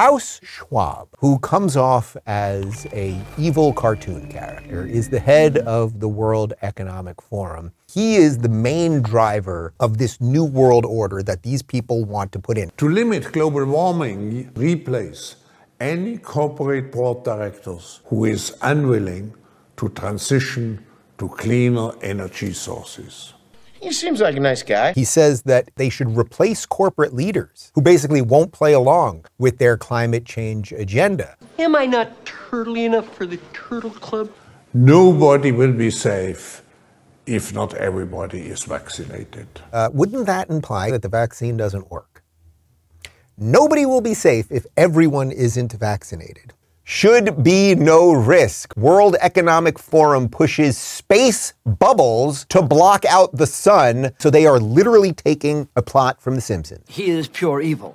Klaus Schwab, who comes off as an evil cartoon character, is the head of the World Economic Forum. He is the main driver of this new world order that these people want to put in. To limit global warming, replace any corporate board directors who is unwilling to transition to cleaner energy sources. He seems like a nice guy. He says that they should replace corporate leaders who basically won't play along with their climate change agenda. Am I not turtly enough for the turtle club? Nobody will be safe if not everybody is vaccinated. Wouldn't that imply that the vaccine doesn't work? Nobody will be safe if everyone isn't vaccinated. Should be no risk. World Economic Forum pushes space bubbles to block out the sun, so they are literally taking a plot from The Simpsons. He is pure evil.